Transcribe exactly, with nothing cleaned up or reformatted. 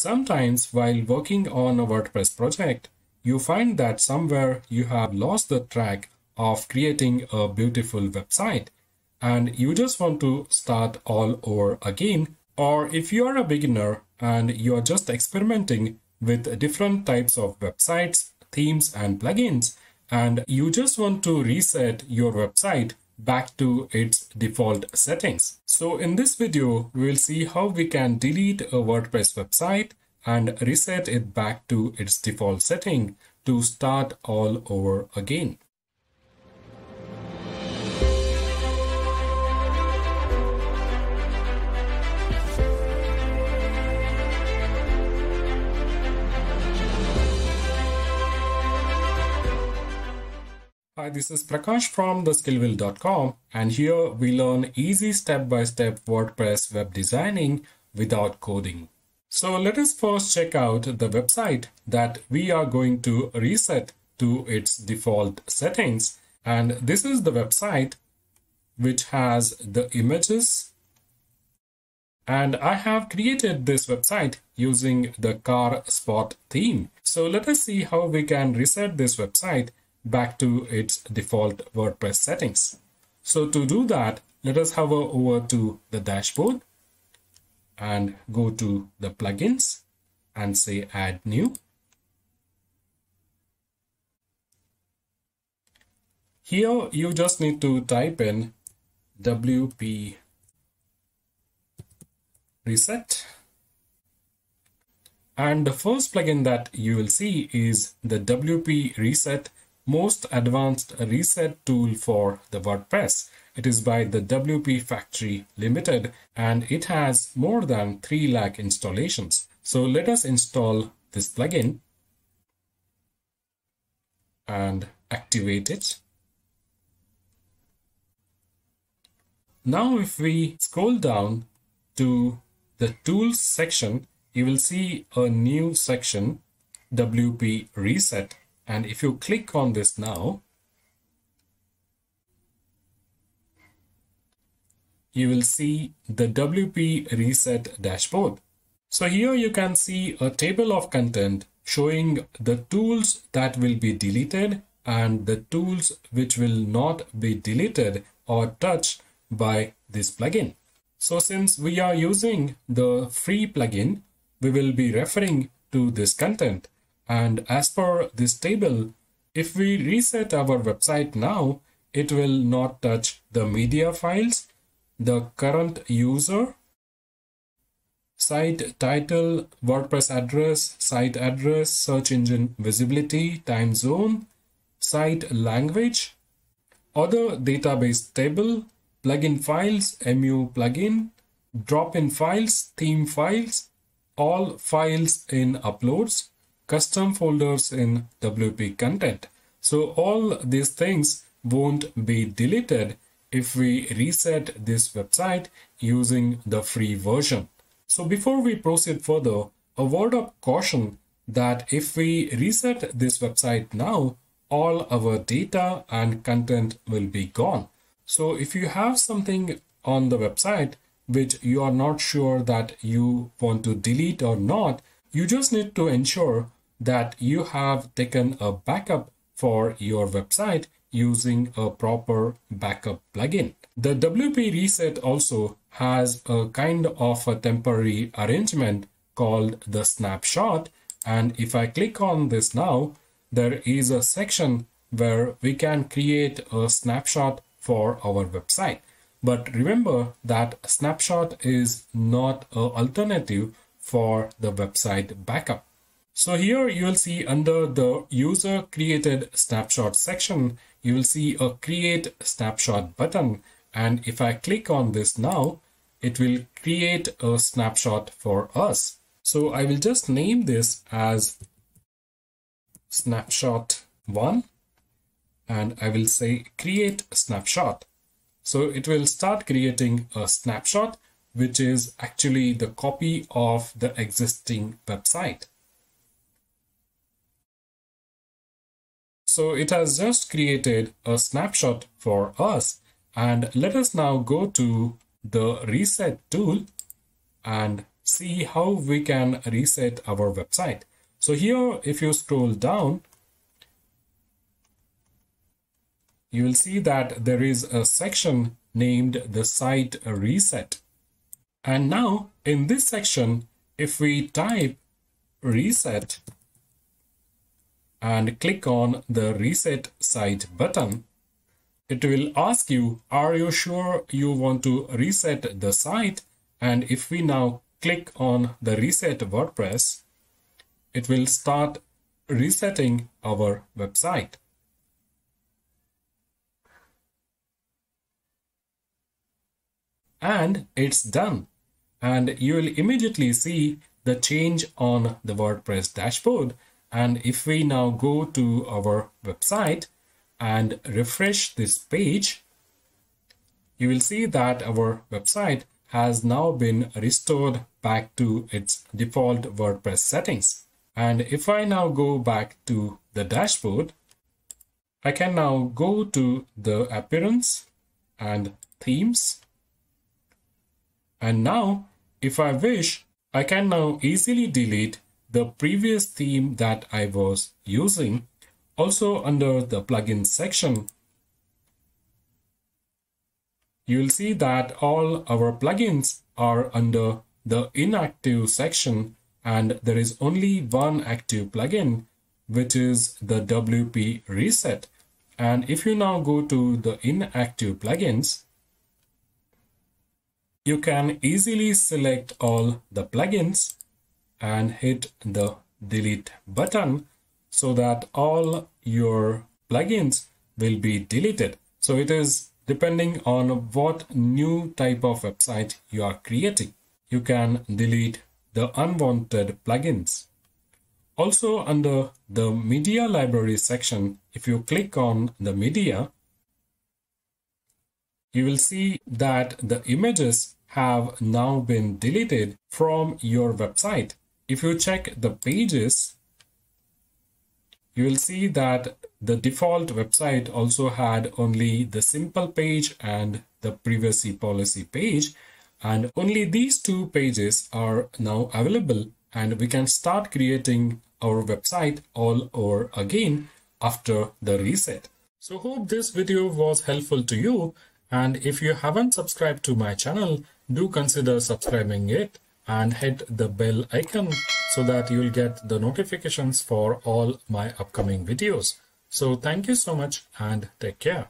Sometimes while working on a WordPress project, you find that somewhere you have lost the track of creating a beautiful website and you just want to start all over again. Or if you are a beginner and you are just experimenting with different types of websites, themes and plugins, and you just want to reset your website back to its default settings. So in this video, we will see how we can delete a WordPress website and reset it back to its default setting to start all over again. Hi, this is Prakash from the skill will dot com, and here we learn easy step-by-step WordPress web designing without coding. So let us first check out the website that we are going to reset to its default settings. And this is the website which has the images. And I have created this website using the car spot theme. So let us see how we can reset this website back to its default WordPress settings. So to do that, let us hover over to the dashboard and go to the plugins and say add new. Here you just need to type in W P Reset. And the first plugin that you will see is the W P Reset, most advanced reset tool for the WordPress. It is by the W P Factory Limited, and it has more than three lakh installations. So let us install this plugin and activate it. Now if we scroll down to the tools section, you will see a new section, W P Reset. And if you click on this now, you will see the W P Reset dashboard. So here you can see a table of content showing the tools that will be deleted and the tools which will not be deleted or touched by this plugin. So since we are using the free plugin, we will be referring to this content. And as per this table, if we reset our website now, it will not touch the media files, the current user, site title, WordPress address, site address, search engine visibility, time zone, site language, other database table, plugin files, M U plugin, drop-in files, theme files, all files in uploads, custom folders in W P content. So all these things won't be deleted if we reset this website using the free version. So before we proceed further, a word of caution that if we reset this website now, all our data and content will be gone. So if you have something on the website which you are not sure that you want to delete or not, you just need to ensure that you have taken a backup for your website using a proper backup plugin. The W P Reset also has a kind of a temporary arrangement called the snapshot. And if I click on this now, there is a section where we can create a snapshot for our website. But remember that snapshot is not an alternative for the website backup. So here you will see under the user created snapshot section, you will see a create snapshot button. And if I click on this now, it will create a snapshot for us. So I will just name this as snapshot one, and I will say create snapshot. So it will start creating a snapshot, which is actually the copy of the existing website. So it has just created a snapshot for us. And let us now go to the reset tool and see how we can reset our website. So here, if you scroll down, you will see that there is a section named the site reset. And now in this section, if we type reset and click on the reset site button, it will ask you, are you sure you want to reset the site? And if we now click on the reset WordPress, it will start resetting our website. And it's done. And you will immediately see the change on the WordPress dashboard. And if we now go to our website and refresh this page, you will see that our website has now been restored back to its default WordPress settings. And if I now go back to the dashboard, I can now go to the appearance and themes. And now, if I wish, I can now easily delete the previous theme that I was using. Also, under the plugin section, you will see that all our plugins are under the inactive section, and there is only one active plugin, which is the W P Reset. And if you now go to the inactive plugins, you can easily select all the plugins and hit the delete button so that all your plugins will be deleted. So it is depending on what new type of website you are creating. You can delete the unwanted plugins. Also, under the media library section, if you click on the media, you will see that the images have now been deleted from your website. If you check the pages, you will see that the default website also had only the simple page and the privacy policy page, and only these two pages are now available, and we can start creating our website all over again after the reset. So hope this video was helpful to you, and if you haven't subscribed to my channel, do consider subscribing it and hit the bell icon so that you'll get the notifications for all my upcoming videos. So thank you so much and take care.